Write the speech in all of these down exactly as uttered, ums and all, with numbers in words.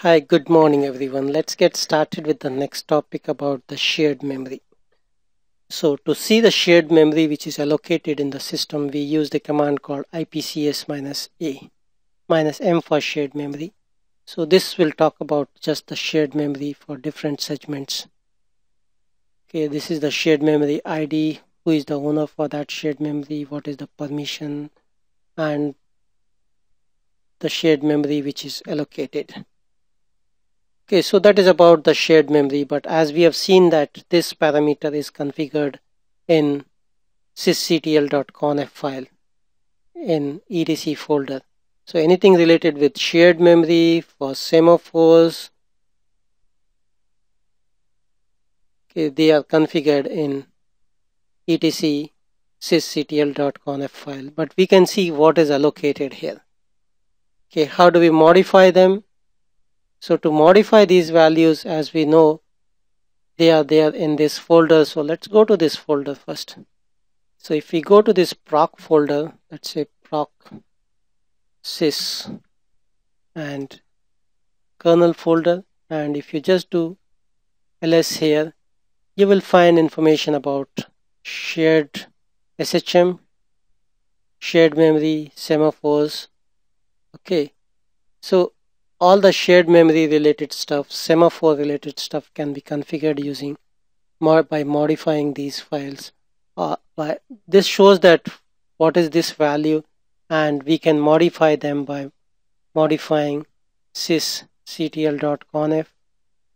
Hi, good morning everyone. Let's get started with the next topic about the shared memory. So to see the shared memory which is allocated in the system, we use the command called I P C S minus A, minus M for shared memory. So this will talk about just the shared memory for different segments. Okay, this is the shared memory I D, who is the owner for that shared memory, what is the permission, and the shared memory which is allocated. Okay, so that is about the shared memory, but as we have seen that this parameter is configured in sysctl dot conf file in E D C folder. So anything related with shared memory for semaphores, okay, they are configured in E D C sysctl dot conf file, but we can see what is allocated here. Okay, how do we modify them? So to modify these values, as we know, they are there in this folder. So let's go to this folder first. So if we go to this proc folder, let's say proc sys and kernel folder, and if you just do ls here, you will find information about shared S H M, shared memory, semaphores. Okay, so all the shared memory related stuff, semaphore related stuff can be configured using more by modifying these files. Uh, by, this shows that what is this value, and we can modify them by modifying sysctl dot conf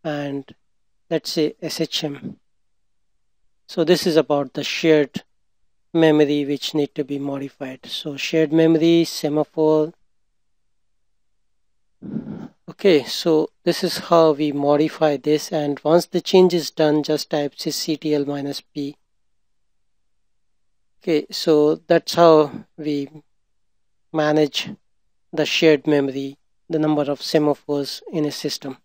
and let's say S H M. So this is about the shared memory which need to be modified. So shared memory, semaphore. Okay, so this is how we modify this, and once the change is done, just type sysctl minus P. Okay, so that's how we manage the shared memory, the number of semaphores in a system.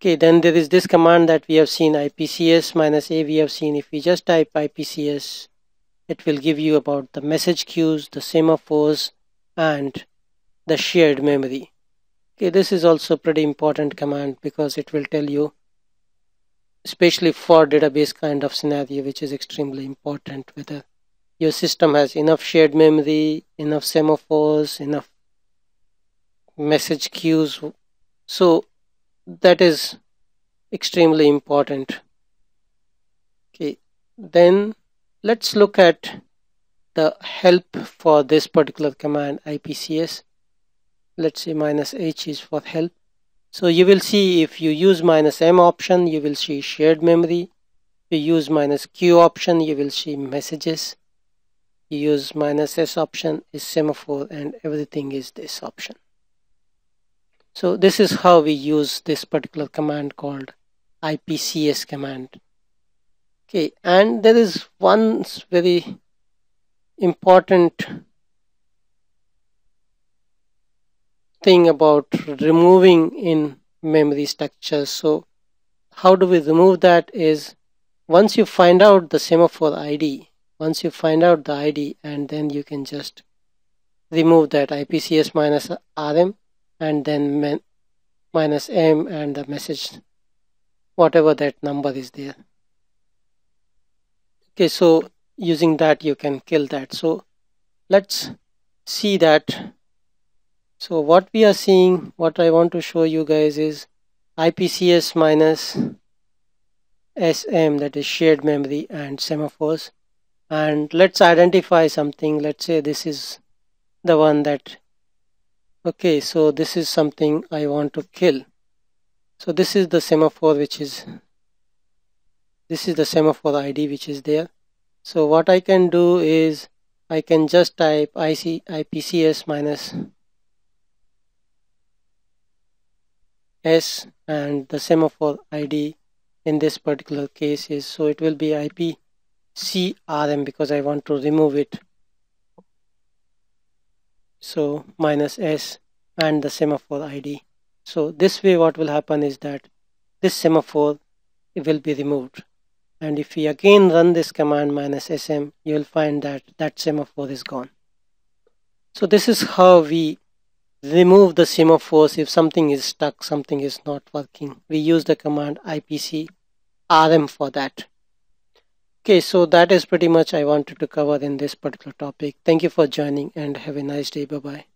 Okay, then there is this command that we have seen, I P C S minus A we have seen. If we just type I P C S, it will give you about the message queues, the semaphores, and the shared memory. Okay, this is also pretty important command because it will tell you, especially for database kind of scenario, which is extremely important, whether your system has enough shared memory, enough semaphores, enough message queues. So that is extremely important. Okay, then let's look at the help for this particular command I P C S. Let's say minus H is for help. So you will see if you use minus M option, you will see shared memory. If you use minus Q option, you will see messages. You use minus S option is semaphore, and everything is this option. So this is how we use this particular command called I P C S command. Okay, and there is one very important thing about removing in memory structures. So how do we remove that is, once you find out the semaphore I D, once you find out the I D, and then you can just remove that I P C S minus R M and then minus M and the message, whatever that number is there. Okay, so using that you can kill that. So let's see that. So what we are seeing, what I want to show you guys is I P C S minus S M, that is shared memory and semaphores. And let's identify something. Let's say this is the one that, okay, so this is something I want to kill. So this is the semaphore which is, this is the semaphore I D which is there. So what I can do is I can just type I P C S minus S and the semaphore I D in this particular case is, so it will be I P C R M because I want to remove it. So minus S and the semaphore I D. So this way what will happen is that this semaphore, it will be removed. And if we again run this command minus S M, you will find that that semaphore is gone. So this is how we remove the semaphores if something is stuck, something is not working. We use the command I P C R M for that. Okay, so that is pretty much I wanted to cover in this particular topic. Thank you for joining and have a nice day. Bye-bye.